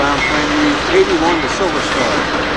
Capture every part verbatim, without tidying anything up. bound train route eighty-one to Silver Star.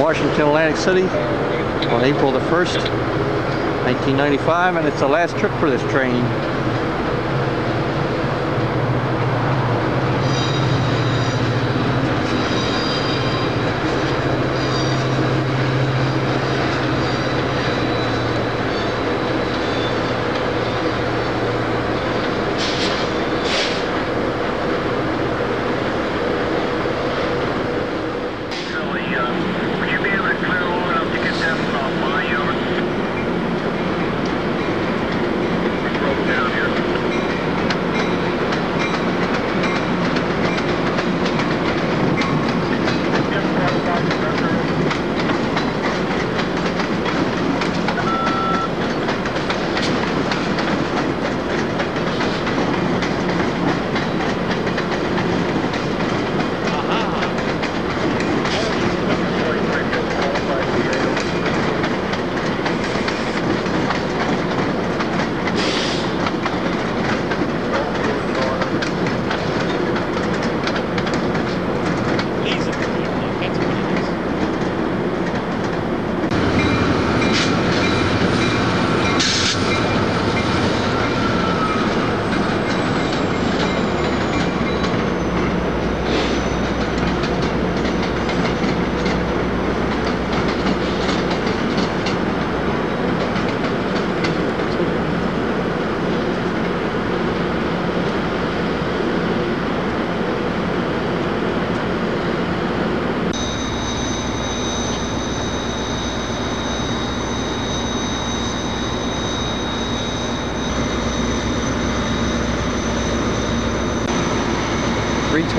Washington, Atlantic City on April the first, nineteen ninety-five, and it's the last trip for this train.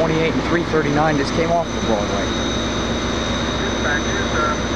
twenty-eight and three thirty-nine just came off of Broadway. Dispatch is uh, ten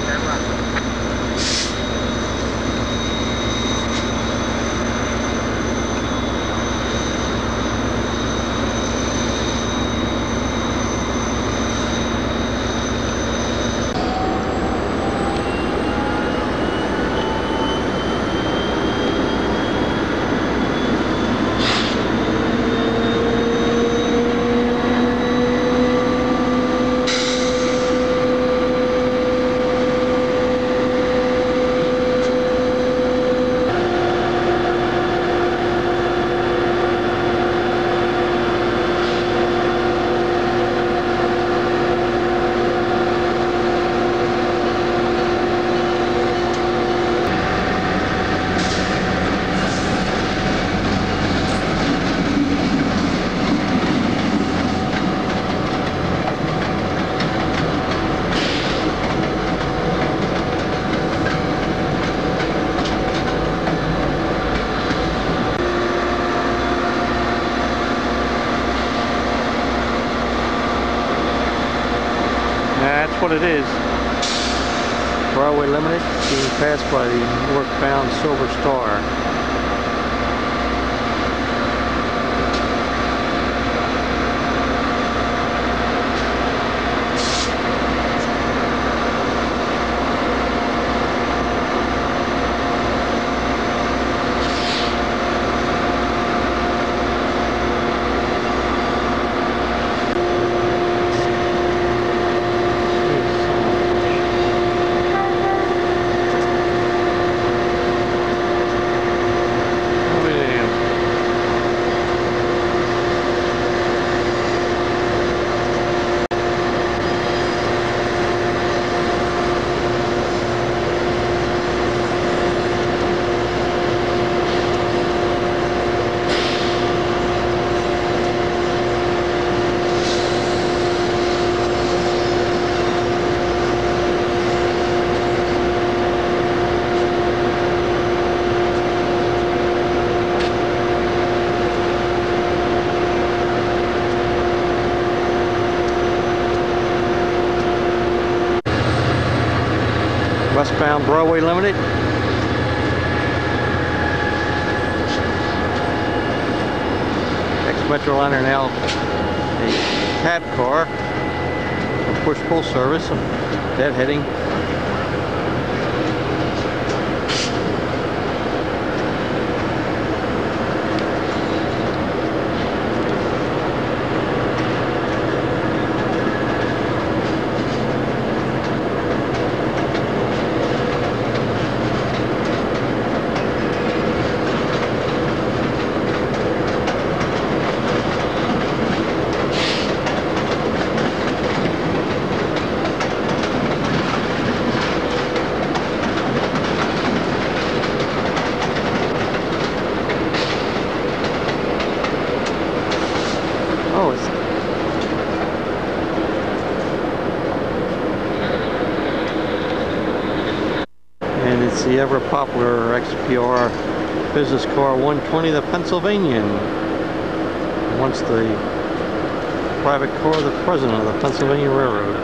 what it is. Broadway Limited being passed by the northbound Silver Star. Westbound Broadway Limited. Next Metroliner now, a cab car, a push-pull service, deadheading. And it's the ever popular X P R business car one twenty, the Pennsylvanian. Once the private car of the president of the Pennsylvania Railroad.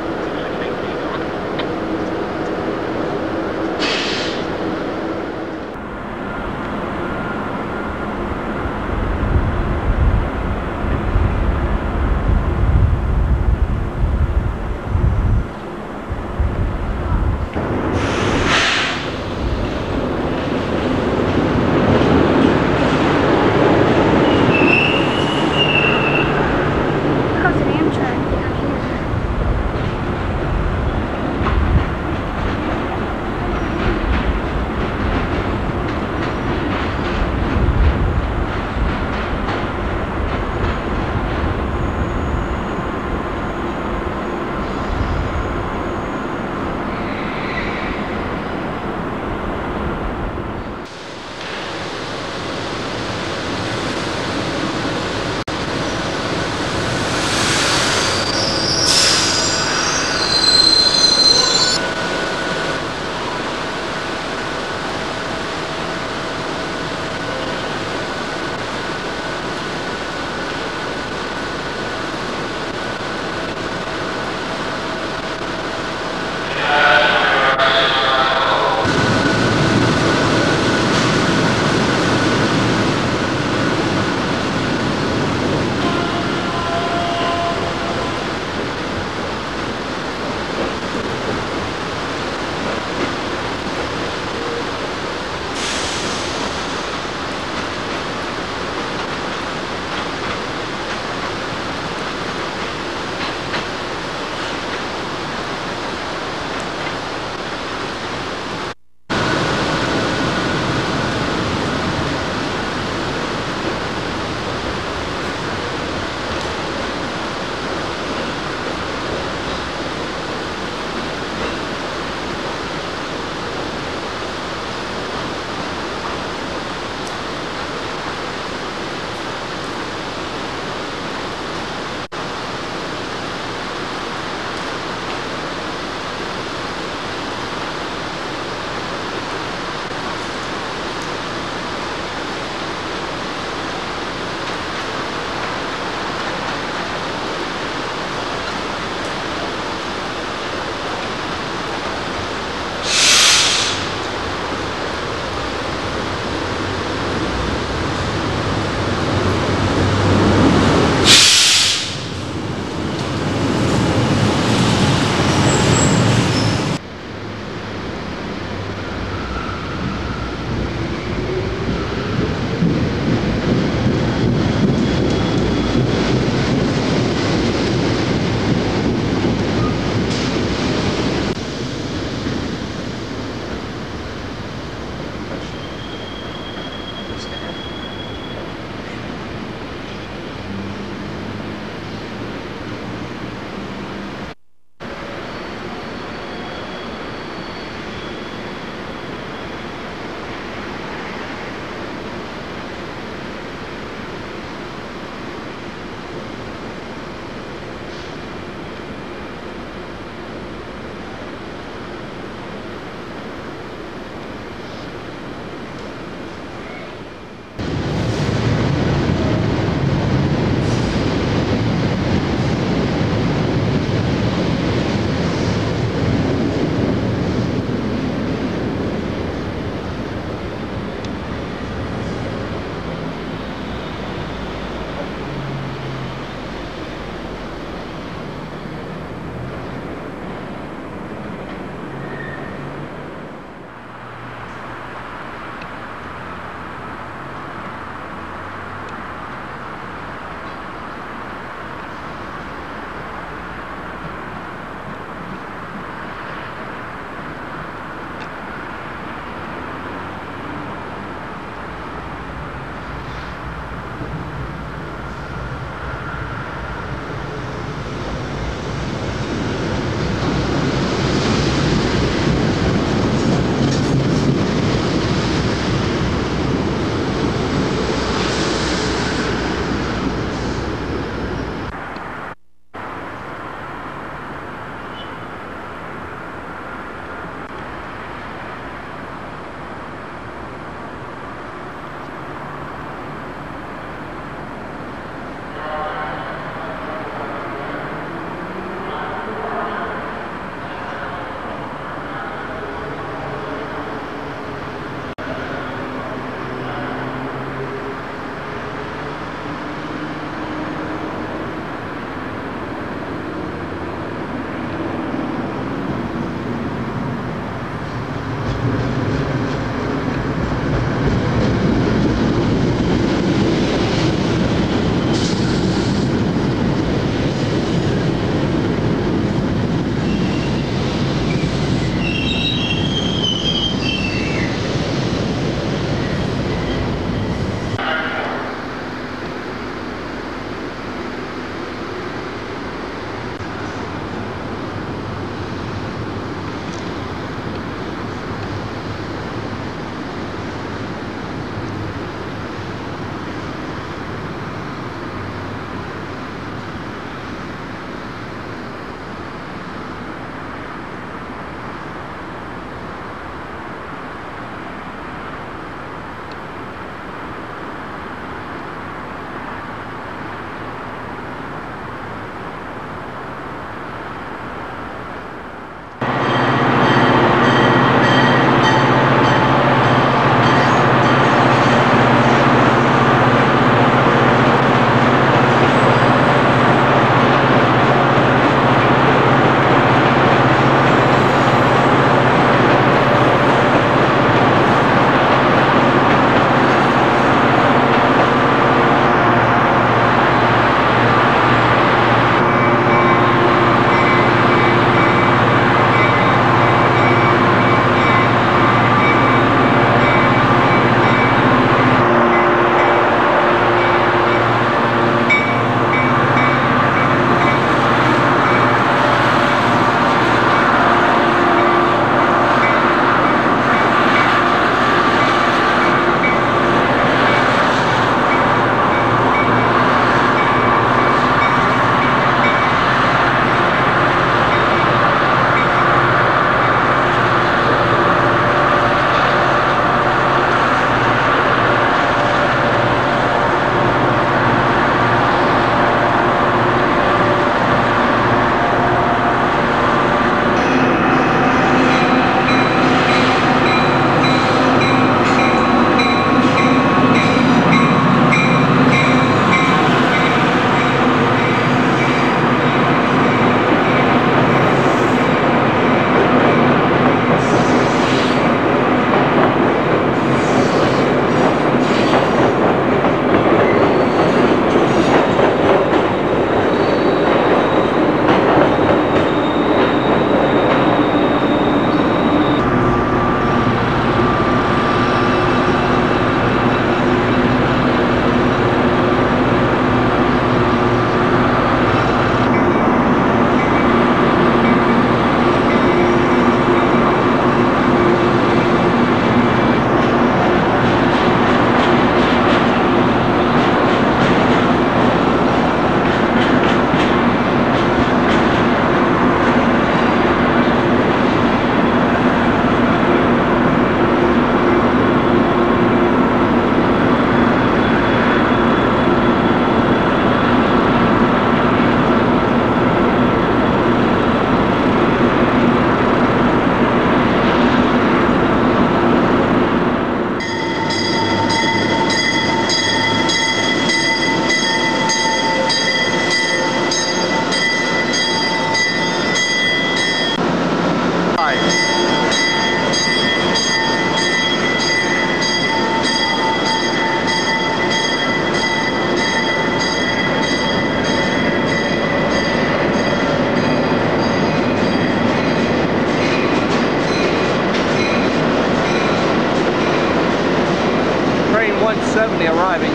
like seventy arriving.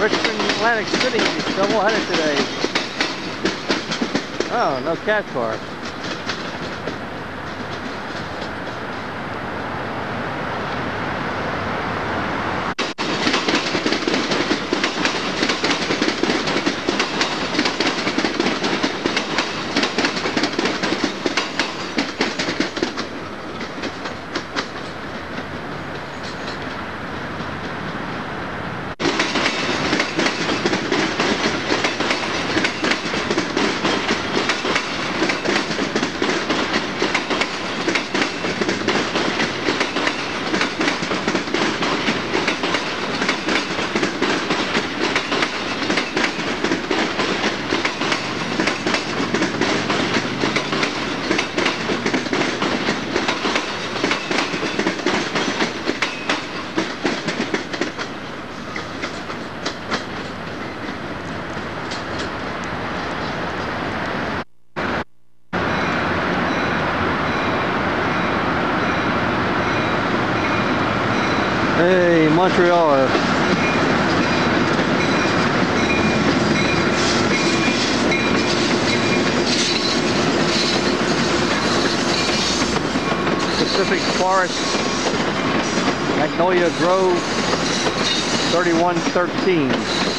Richmond, Atlantic City, doubleheader today. Oh, no cat car. Hey, Montreal. Pacific Forest Magnolia Grove, thirty-one thirteen.